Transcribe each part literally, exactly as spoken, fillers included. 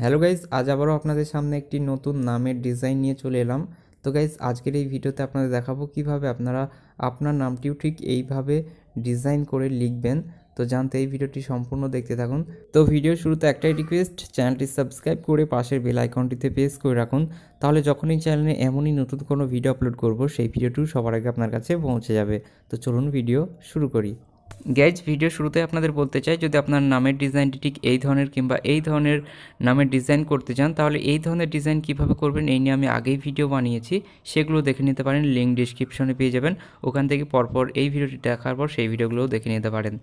Hello guys आज आबारो आपनादेर सामने एकटी नतून नामेर डिजाइन निये चले एलाम। तो गाइज आजकेर एई भिडियोते आपनादेर देखाबो किभाबे आपनारा आपनार नामटिओ ठीक एइभाबे डिजाइन करे लिखबेन। तो जानते एई भिडियोटी सम्पूर्ण देखते थाकुन। तो भिडियोर शुरूते एकटाई रिक्वेस्ट, चैनलटी सबस्क्राइब करे पाशेर बेल आइकनटिते प्रेस करे राखुन, ताहले जखोनी चैनेले एमोनी नतून कोनो भिडियो आपलोड करब सेई भिडियोटी सबार आगे आपनार काछे पौंछे जाबे। तो चलुन भिडियो शुरू करी। गाइज भिडियो शुरूते आपनादेर बोलते चाइ, जोदि आपनार नामेर डिजाइनटी ठीक एई धरनेर किंबा एई धरनेर नामेर डिजाइन करते चान ताहले एई धरनेर डिजाइन किभाबे करबेन एई निये आमि आगेई भिडियो बानिয়েছি, सेगुलो देखे निते पारेन। लिंक डेसक्रिपशने पेये जाबेन, ओखान थेके परपर एई भिडियोटी देखार पर सेई भिडियोगुलो देखे निते पारेन।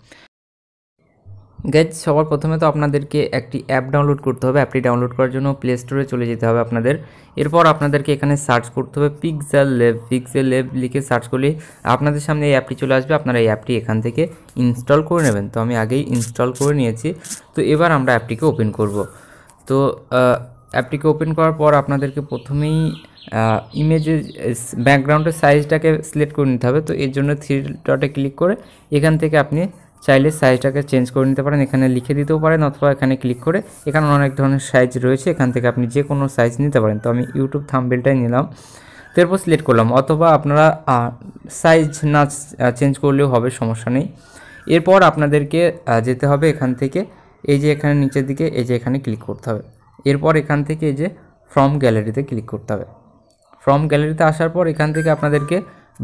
गाइज सबार प्रथमे तो आपनादेरके एकटी अ্যাপ डाउनलोड करते होबे। अ্যাপটি डाउनलोड करार जोन्नो प्ले स्टोरे चले जेते होबे आपनादेर। एरपर आपनादेरके एखाने सार्च करते होबे पिक्सेललैब। पिक्सेललैब लिखे सार्च करलेই आपनादेर सामने এই অ্যাপটি চলে আসবে। আপনারা এই অ্যাপটি এখান থেকে ইনস্টল করে নেবেন। তো আমি আগেই ইনস্টল করে নিয়েছি। তো এবার আমরা অ্যাপটিকে ওপেন করব। তো অ্যাপটিকে ওপেন করার পর আপনাদেরকে প্রথমেই ইমেজের ব্যাকগ্রাউন্ডের সাইজটাকে সিলেক্ট করে নিতে হবে। তো এর জন্য থ্রি ডটে ক্লিক করে এখান থেকে আপনি চাইলে সাইজটাকে চেঞ্জ করে নিতে পারেন। এখানে লিখে দিতেও পারেন অথবা এখানে ক্লিক করে এখানে অনেক ধরনের সাইজ রয়েছে, এখান থেকে আপনি যে কোনো সাইজ নিতে পারেন। তো আমি ইউটিউব থাম্বনেলটাই নিলাম, তারপর সিলেক্ট করলাম। অথবা আপনারা সাইজ না চেঞ্জ করলেও হবে, সমস্যা নেই। এরপর আপনাদেরকে যেতে হবে এখান থেকে এই যে এখানে নিচের দিকে এই যে এখানে ক্লিক করতে হবে। এরপর এখান থেকে এই যে ফ্রম গ্যালারিতে ক্লিক করতে হবে। ফ্রম গ্যালারিতে আসার পর এখান থেকে আপনাদেরকে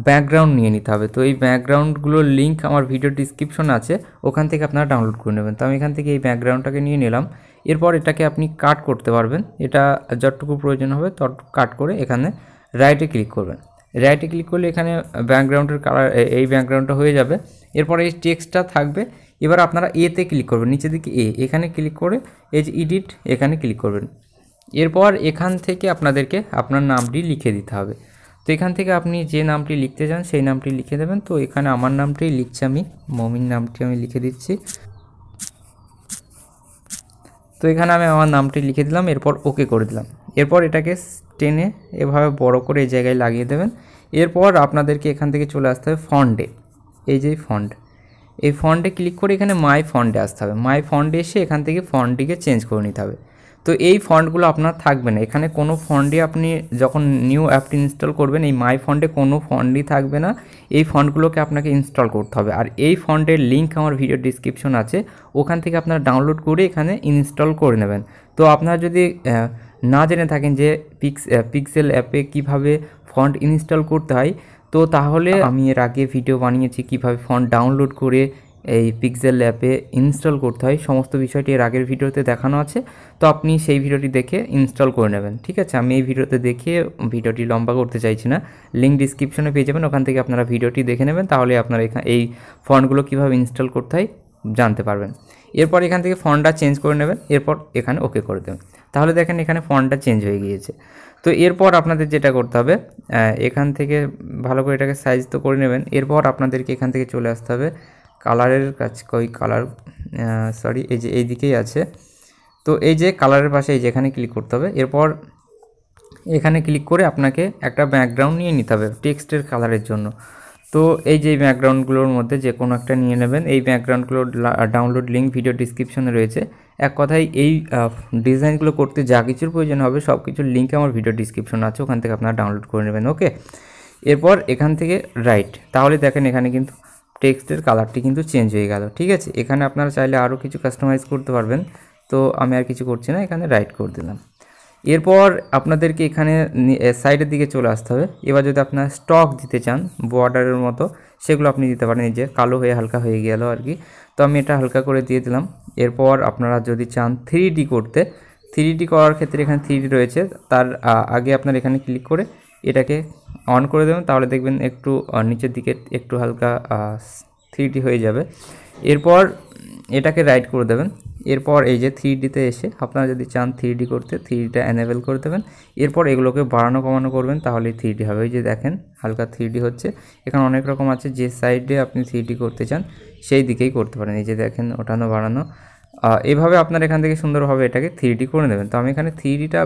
ব্যাকগ্রাউন্ড নিয়ে নিতে হবে। তো এই ব্যাকগ্রাউন্ডগুলোর লিঙ্ক আমার ভিডিও ডিসক্রিপশনে আছে, ওখান থেকে আপনারা ডাউনলোড করে নেবেন। তো আমি এখান থেকে এই ব্যাকগ্রাউন্ডটাকে নিয়ে নিলাম। এরপর এটাকে আপনি কাট করতে পারবেন, এটা যতটুকু প্রয়োজন হবে ততটুকু কাট করে এখানে রাইটে ক্লিক করবেন। রাইটে ক্লিক করলে এখানে ব্যাকগ্রাউন্ডের কালার এই ব্যাকগ্রাউন্ডটা হয়ে যাবে। এরপর এই টেক্সটটা থাকবে। এবার আপনারা এতে ক্লিক করবেন, নিচের দিকে এ এখানে ক্লিক করে এই যে এডিট এখানে ক্লিক করবেন। এরপর এখান থেকে আপনাদেরকে আপনার নামটি লিখে দিতে হবে। তো এখান থেকে আপনি যে নামটি লিখতে চান সেই নামটি লিখে দেবেন। তো এখানে আমার নামটাই লিখছি, আমি মমিন নামটি আমি লিখে দিচ্ছি। তো এখানে আমি আমার নামটি লিখে দিলাম, এরপর ওকে করে দিলাম। এরপর এটাকে টেনে এভাবে বড় করে এই জায়গায় লাগিয়ে দেবেন। এরপর আপনাদেরকে এখান থেকে চলে আসতে হবে ফন্টে, এই যে ফন্ট, এই ফন্টে ক্লিক করে এখানে মাই ফন্টে আসতে হবে। মাই ফন্টে এসে এখান থেকে ফন্টটিকে চেঞ্জ করে নিতে হবে। তো এই ফন্টগুলো আপনার থাকবে না, এখানে কোনো ফন্টই আপনি যখন নিউ অ্যাপটি ইনস্টল করবেন এই মাই ফন্টে কোনো ফন্টই থাকবে না। এই ফন্টগুলোকে আপনাকে ইনস্টল করতে হবে। আর এই ফন্টের লিঙ্ক আমার ভিডিও ডিসক্রিপশন আছে, ওখান থেকে আপনারা ডাউনলোড করে এখানে ইনস্টল করে নেবেন। তো আপনারা যদি না জেনে থাকেন যে পিক্স পিক্সেল অ্যাপে কীভাবে ফন্ট ইনস্টল করতে হয়, তো তাহলে আমি এর আগে ভিডিও বানিয়েছি কীভাবে ফন্ট ডাউনলোড করে এই পিক্সেল অ্যাপে ইনস্টল করতে হয়, সমস্ত বিষয়টি এর আগের ভিডিওতে দেখানো আছে। তো আপনি সেই ভিডিওটি দেখে ইনস্টল করে নেবেন, ঠিক আছে। আমি এই ভিডিওতে দেখিয়ে ভিডিওটি লম্বা করতে চাইছি না, লিঙ্ক ডিসক্রিপশনে পেয়ে যাবেন, ওখান থেকে আপনারা ভিডিওটি দেখে নেবেন। তাহলে আপনারা এই ফন্টগুলো কীভাবে ইনস্টল করতে হয় জানতে পারবেন। এরপর এখান থেকে ফন্টটা চেঞ্জ করে নেবেন, এরপর এখানে ওকে করে দেবেন। তাহলে দেখেন এখানে ফন্টটা চেঞ্জ হয়ে গিয়েছে। তো এরপর আপনাদের যেটা করতে হবে এখান থেকে ভালো করে এটাকে সাইজ তো করে নেবেন। এরপর আপনাদেরকে এখান থেকে চলে আসতে হবে কালারের কাছে, কই কালার সরি এই যে এই দিকেই আছে। তো এই যে কালারের পাশে এই যে এখানে ক্লিক করতে হবে। এরপর এখানে ক্লিক করে আপনাকে একটা ব্যাকগ্রাউন্ড নিয়ে নিতে হবে টেক্সটের কালারের জন্য। তো এই যে ব্যাকগ্রাউন্ডগুলোর মধ্যে যে কোনো একটা নিয়ে নেবেন। এই ব্যাকগ্রাউন্ডগুলোর ডাউনলোড লিঙ্ক ভিডিও ডিসক্রিপশনে রয়েছে। এক কথায় এই ডিজাইনগুলো করতে যা কিছুর প্রয়োজন হবে সব কিছুর লিঙ্ক আমার ভিডিও ডিসক্রিপশন আছে, ওখান থেকে আপনারা ডাউনলোড করে নেবেন, ওকে। এরপর এখান থেকে রাইট, তাহলে দেখেন এখানে কিন্তু টেক্সটের কালারটি কিন্তু চেঞ্জ হয়ে গেল, ঠিক আছে। এখানে আপনারা চাইলে আরও কিছু কাস্টমাইজ করতে পারবেন। তো আমি আর কিছু করছি না, এখানে রাইট করে দিলাম। এরপর আপনাদেরকে এখানে সাইডের দিকে চলে আসতে হবে। এবার যদি আপনারা স্টক দিতে চান বর্ডারের মতো সেগুলো আপনি দিতে পারেন। এই যে কালো হয়ে হালকা হয়ে গেল আর কি, তো আমি এটা হালকা করে দিয়ে দিলাম। এরপর আপনারা যদি চান থ্রি ডি করতে, থ্রি ডি করার ক্ষেত্রে এখানে থ্রি ডি রয়েছে, তার আগে আপনার এখানে ক্লিক করে এটাকে অন করে দেবেন। তাহলে দেখবেন একটু নিচের দিকে একটু হালকা থ্রি ডি হয়ে যাবে। এরপর এটাকে রাইট করে দেবেন। এরপর এই যে থ্রি ডিতে এসে আপনারা যদি চান থ্রি ডি করতে থ্রি ডিটা অ্যানেবেল করে দেবেন। এরপর এগুলোকে বাড়ানো কমানো করবেন, তাহলে থ্রি ডি হবে। এই যে দেখেন হালকা থ্রি ডি হচ্ছে। এখানে অনেক রকম আছে, যে সাইডে আপনি থ্রি ডি করতে চান সেই দিকেই করতে পারেন। এই যে দেখেন ওঠানো বাড়ানো, এভাবে আপনার এখান থেকে সুন্দরভাবে এটাকে থ্রি ডি করে নেবেন। তো আমি এখানে থ্রি ডিটা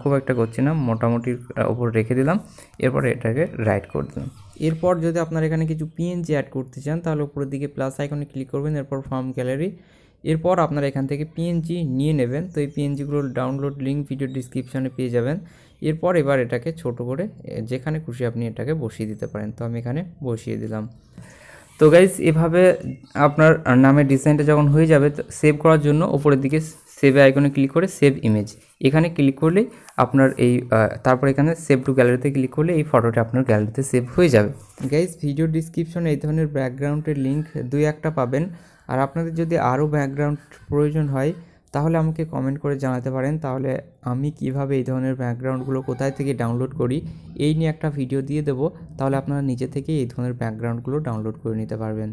খুব একটা করছি না, মোটামুটির ওপর রেখে দিলাম। এরপর এটাকে রাইট করে দিলাম। এরপর যদি আপনার এখানে কিছু পিএনজি অ্যাড করতে চান তাহলে উপরের দিকে প্লাস আইকনে ক্লিক করবেন, এরপর ফর্ম গ্যালারি, এরপর আপনারা এখান থেকে পিএনজি নিয়ে নেবেন। তো এই পিএনজিগুলো ডাউনলোড লিঙ্ক ভিডিও ডিসক্রিপশানে পেয়ে যাবেন। এরপর এবার এটাকে ছোট করে যেখানে খুশি আপনি এটাকে বসিয়ে দিতে পারেন। তো আমি এখানে বসিয়ে দিলাম। তো গাইজ এভাবে আপনার নামের ডিজাইনটা যখন হয়ে যাবে, তো সেভ করার জন্য ওপরের দিকে সেভ আইকনে ক্লিক করে সেভ ইমেজ এখানে ক্লিক করলে আপনার এই তারপর এখানে সেভ টু গ্যালারিতে ক্লিক করলে এই ফটোটা আপনার গ্যালারিতে সেভ হয়ে যাবে। গাইজ ভিডিও ডিসক্রিপশনে এই ধরনের ব্যাকগ্রাউন্ডের লিঙ্ক দুই একটা পাবেন। আর আপনাদের যদি আরও ব্যাকগ্রাউন্ড প্রয়োজন হয় তাহলে আমাকে কমেন্ট করে জানাতে পারেন, তাহলে আমি কিভাবে এই ধরনের ব্যাকগ্রাউন্ডগুলো কোথায় থেকে ডাউনলোড করি এই নিয়ে একটা ভিডিও দিয়ে দেবো, তাহলে আপনারা নিজে থেকে এই ধরনের ব্যাকগ্রাউন্ডগুলো ডাউনলোড করে নিতে পারবেন।